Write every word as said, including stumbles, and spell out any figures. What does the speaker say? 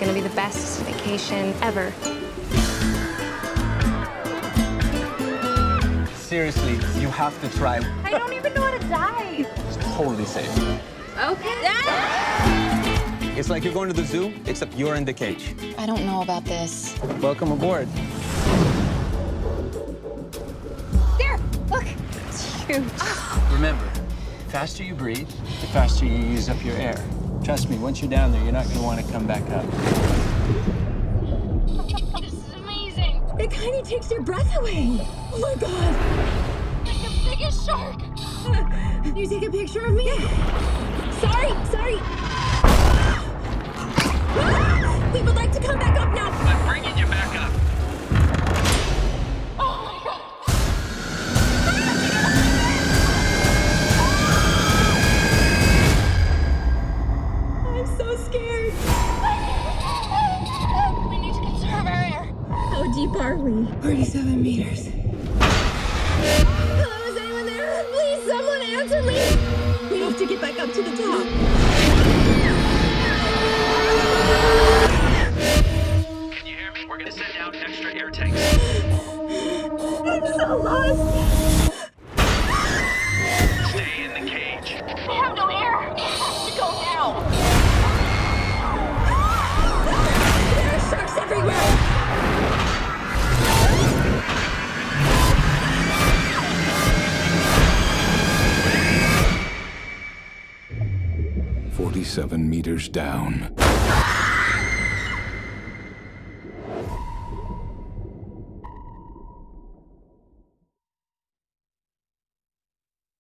It's gonna be the best vacation ever. Seriously, you have to try. I don't even know how to dive. It's totally safe. Okay. Yeah. It's like you're going to the zoo, except you're in the cage. I don't know about this. Welcome aboard. There, look. It's huge. Oh. Remember, the faster you breathe, the faster you use up your air. Trust me, once you're down there, you're not going to want to come back up. This is amazing. It kind of takes your breath away. Oh, my God. Like the biggest shark. Uh, you take a picture of me? Sorry, sorry. Ah! We would like to come back up now. I'm bringing you back up. Oh, my God. Scared. We need to conserve our air. How deep are we? forty-seven meters. Hello, is anyone there? Please, someone answer me. We have to get back up to the top. Can you hear me? We're gonna send out extra air tanks. I'm so lost. Stay in the cage. We have no air. We have to go now. Everywhere. forty-seven meters down.